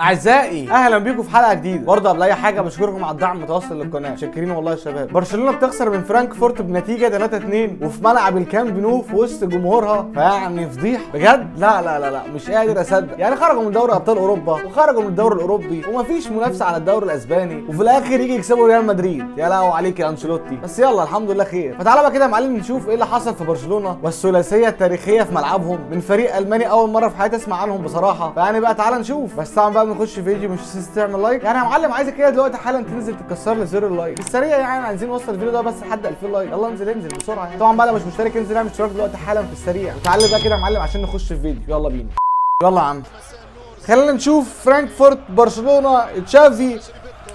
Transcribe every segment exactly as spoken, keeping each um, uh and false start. اعزائي اهلا بيكم في حلقه جديده. برضه قبل اي حاجه بشكركم على الدعم المتواصل للقناه، شاكرين والله يا شباب. برشلونه بتخسر من فرانكفورت بنتيجه ثلاثة اثنين وفي ملعب الكامب نو في وسط جمهورها، فيعني فضيحه بجد. لا لا لا لا مش قادر اصدق، يعني خرجوا من دوري ابطال اوروبا وخرجوا من الدوري الاوروبي ومفيش منافسه على الدوري الاسباني، وفي الاخر يجي يكسبوا ريال مدريد. يا لهوي عليك يا انشيلوتي، بس يلا الحمد لله خير. فتعالى بقى كده يا معلم نشوف ايه اللي حصل في برشلونه والثلاثيه التاريخيه في ملعبهم من فريق الماني اول مره في حياتي اسمع عنهم بصراحه. فيعني بقى تعالى نشوف، بس طبعا بقى بنخش فيديو مش ننسى تعمل لايك. يعني يا معلم عايزك كده دلوقتي حالا تنزل تكسر لي زر اللايك السريع، يعني عايزين نوصل الفيديو ده بس لحد ألفين لايك. يلا انزل انزل بسرعه يعني. طبعا بقى لو مش مشترك انزل اعمل اشتراك دلوقتي حالا في السريع، وتعالى بقى كده يا معلم عشان نخش في فيديو. يلا بينا، يلا يا عم خلينا نشوف فرانكفورت برشلونه. تشافي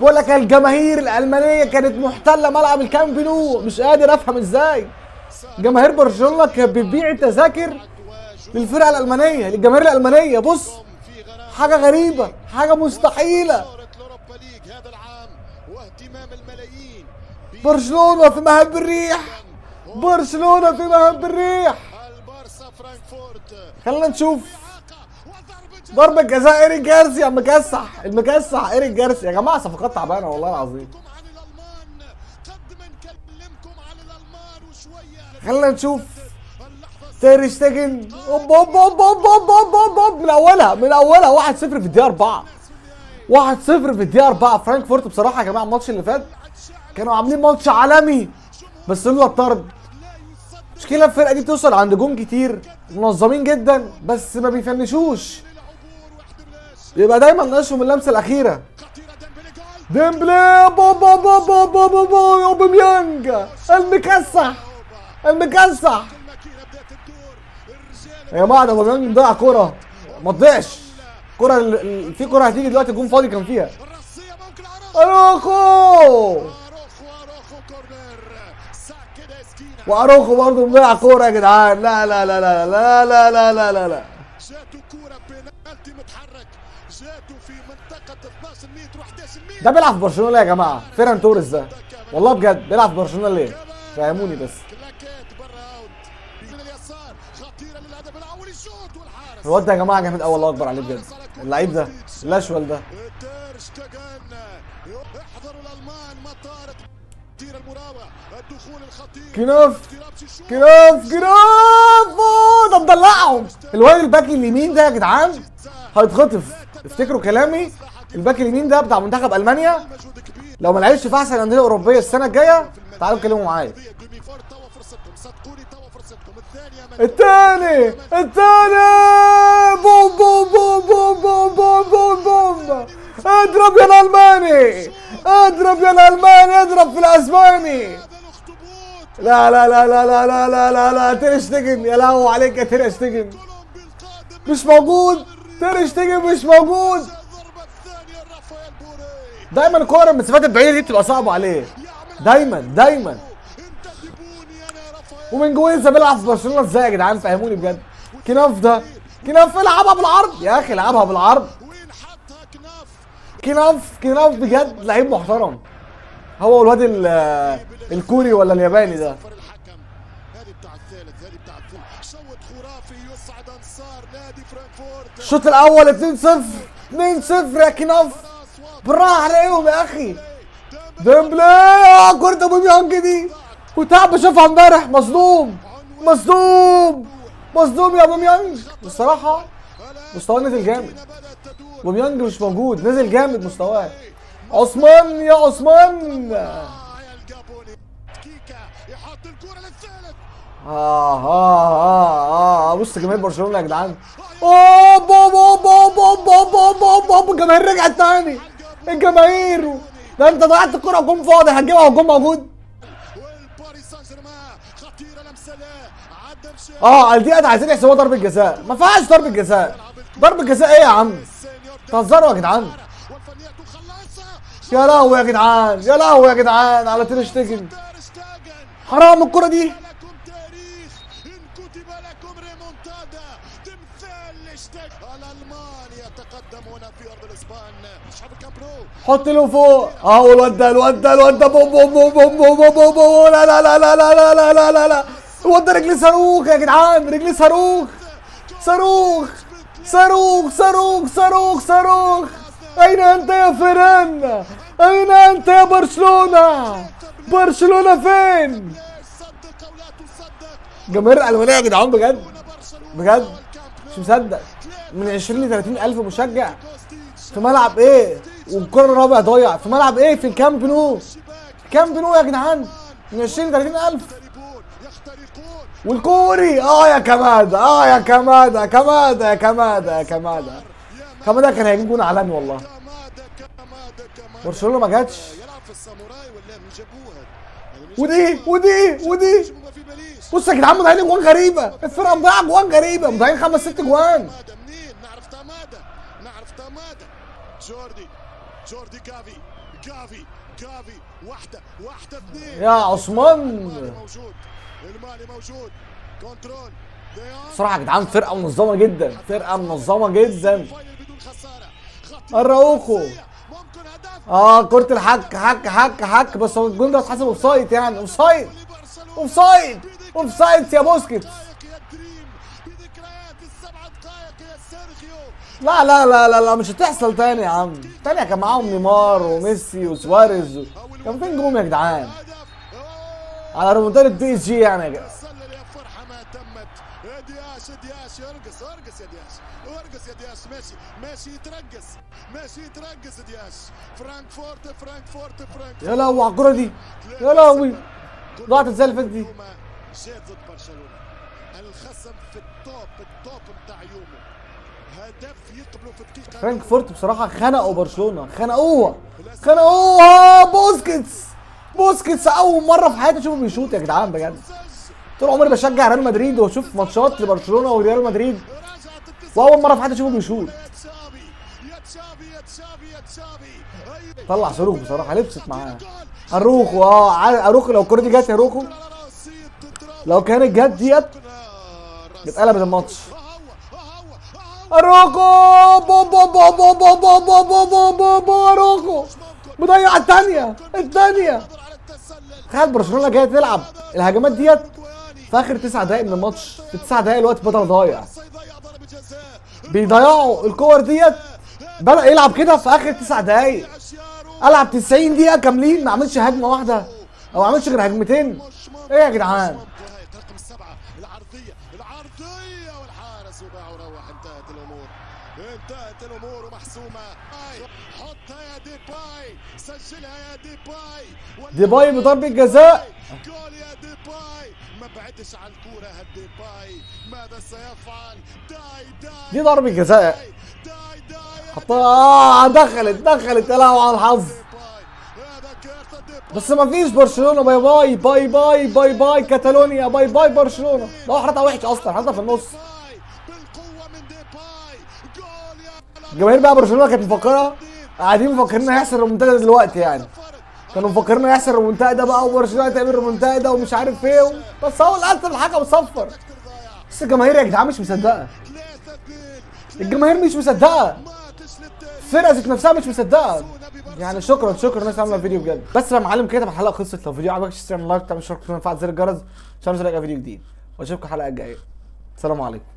بقول لك الجماهير الالمانيه كانت محتله ملعب الكامب نو، مش قادر افهم ازاي جماهير برشلونه كانت بتبيع تذاكر للفرقه الالمانيه للجماهير الالمانيه. بص حاجة غريبة، حاجة مستحيلة. برشلونة في مهب الريح، برشلونة في مهب الريح. خلينا نشوف ضربة جزاء إيريك جارسيا، المكسح المكسح إيريك جارسيا. يا جماعة صفقات تعبانة والله العظيم. خلينا نشوف تير شتيجن اوب اوب اوب اوب اوب اوب اوب من اولها من اولها واحد صفر في الدقيقه أربعة، واحد صفر في الدقيقه أربعة. فرانكفورت بصراحه يا جماعه الماتش اللي فات كانوا عاملين ماتش عالمي، بس لولا الطرد. مشكله الفرقه دي بتوصل عند جون كتير، منظمين جدا بس ما بيفنشوش، يبقى دايما ناقصهم اللمسه الاخيره. ديمبلي بابا بابا بابا بابا اوباميانج المكسح المكسح. يا جماعه ده اوباميانج ضيع كوره، ما تضيعش كوره، في كوره هتيجي دلوقتي الجون فاضي كان فيها. اروخو واروخو برضه مضيع كوره يا جدعان. لا لا لا لا لا لا لا لا لا لا ده بيلعب في برشلونه ليه يا جماعه؟ فيران توريس ده والله بجد بيلعب في برشلونه ليه؟ فهموني بس. الواد ده يا جماعه جامد قوي، الله اكبر عليه بجد. اللعيب ده الاشول ده كناف كناف كناف ده مدلعهم. الواد الباك اليمين ده يا جدعان هيتخطف، افتكروا كلامي. الباك اليمين ده بتاع منتخب المانيا، لو ما لعبش في احسن الانديه الاوروبيه السنه الجايه تعالوا اتكلموا معايا. الثاني الثاني بوم بوم بوم بوم بوم بوم بوم بوم. اضرب يا الالماني، اضرب يا الالماني، اضرب في الاسباني. لا لا لا لا لا لا لا لا لا تير شتيجن، يا لهوي عليك يا تير شتيجن مش موجود، تير شتيجن مش موجود. دايما كورة من المسافات البعيدة دي بتبقى صعبة عليه، دايما دايما. ومن جوينزا بيلعب في برشلونه ازاي يا جدعان؟ فهموني بجد. كناف ده كناف العبها بالعرض يا اخي، العبها بالعرض. كناف كناف بجد لعيب محترم، هو الواد الكوري ولا الياباني ده. الشوط الاول اتنين صفر اتنين صفر يا كناف، بالراحه عليهم يا اخي. ديمبلي اه كورة اوباميانج دي وتعب، بشوفها امبارح مصدوم مصدوم مصدوم يا اوباميانج. الصراحه مستواه نزل جامد، اوباميانج مش موجود، نزل جامد مستواه. عثمان يا عثمان اه اه اه بص جماهير برشلونه يا جدعان. اوه بابا بابا بابا بابا الجماهير رجعت تاني، الجماهير ده انت ضيعت الكوره وجون فاضي هتجيبها والجون موجود. اه على دي عايزين يحسبوها ضربه جزاء، ما فيهاش ضربه جزاء. ضربه جزاء ايه يا عم؟ بتهزروا يا جدعان؟ يا لهوي يا جدعان، يا لهوي يا جدعان على تير شتيجن، حرام الكرة دي. حط له فوق اهو. الواد ده الواد ده الواد ده بوم بوم بوم بوم بوم بوم. لا لا لا لا لا لا لا لا لا الواد ده رجليه صاروخ يا جدعان، رجليه صاروخ صاروخ صاروخ صاروخ صاروخ صاروخ. أين أنت يا فيران؟ أين أنت يا برشلونة؟ برشلونة فين؟ جماهير الألمانية يا جدعان بجد بجد مش مصدق، من عشرين ل ثلاثين ألف مشجع في ملعب إيه؟ والكرة الرابعة ضايعة في ملعب إيه؟ في الكامب نو، كامب نو يا جدعان، من عشرين ل ثلاثين ألف. والكوري اه يا كمادة اه يا كمادة كمادة كمادة كمادة كمادة كان هيجيب جون علني والله. برشلونة ما جاتش. ودي ودي ودي بص يا جدعان مضيعين اجوان غريبة، الفرقة مضيعة اجوان غريبة، مضيعين خمس ست اجوان. يا عثمان بصراحة يا جدعان فرقة منظمة جدا، فرقة منظمة جدا. أراوخو اه كرة الحك حك حك حك، بس هو الجون ده اتحسب اوف سايد، يعني اوف سايد اوف سايد اوف سايد يا بوسكيتس. لا لا لا لا لا مش هتحصل تاني يا عم، تانية كان معاهم نيمار وميسي وسواريز و... كان فين جوم يا جدعان؟ على ريمونتادا بي اس جي يعني يا جدعان. يا لهوي على الكورة دي، يا لهوي ضاعت ازاي اللي فاتت دي؟ الخصم في التوب التوب بتاع يومه. فرانكفورت بصراحة خنقوا برشلونة، خنقوها خنقوها. بوسكيتس بوسكيتس أول مرة في حياتي أشوفه بيشوط يا جدعان بجد. طول عمري بشجع ريال مدريد وأشوف ماتشات لبرشلونة وريال مدريد، وأول مرة في حياتي أشوفه بيشوط. طلع صاروخ بصراحة، لبست معاه أروخو. أه أروخو لو الكورة دي جت يا أروخو، لو كانت جت ديت اتقلبت الماتش. أراوخو بو بو بو بو بو بو بو بو بو بو بو أراوخو مضيع الثانية الثانية. تخيل برشلونة جاية تلعب الهجمات ديت في آخر تسع دقايق من الماتش، في تسع دقايق الوقت بدل ضايع، بيضيعوا الكور ديت. بدأ يلعب كده في آخر تسع دقايق، ألعب تسعين دقيقة كاملين ما عملش هجمة واحدة أو ما عملش غير هجمتين. إيه يا جدعان؟ انتهت الامور ومحسومه. حطها يا ديباي، سجلها يا ديباي، ديباي بضربه جزاء. جول يا ديباي، ما بعدش عن الكوره هالديباي، ماذا سيفعل؟ داي داي دي ضربه جزاء حطها. اه دخلت دخلت، يا لهوي على الحظ. بس ما فيش برشلونه، باي باي باي باي باي باي كاتالونيا، باي باي برشلونه. لو حرتها وحش اصلا، حرتها في النص. جماهير بقى برشلونه كانت مفكره، قاعدين مفكرين هيحصل ريمونتادا دلوقتي، يعني كانوا مفكرين هيحصل ريمونتادا بقى وبرشلونه هتعمل ريمونتادا ومش عارف ايه، بس هو للاسف الحكم صفر. بس الجماهير يا جدعان مش مصدقه، الجماهير مش مصدقه، الفرقه ذات نفسها مش مصدقه. يعني شكرا شكرا الناس عامله فيديو بجد. بس يا معلم كده الحلقه خلصت، لو الفيديو عجبك اشترك، تعمل لايك، تعمل اشتراك، وتفعل زر الجرس عشان ما تفوتش فيديو جديد، واشوفكم الحلقه الجايه. سلام عليكم.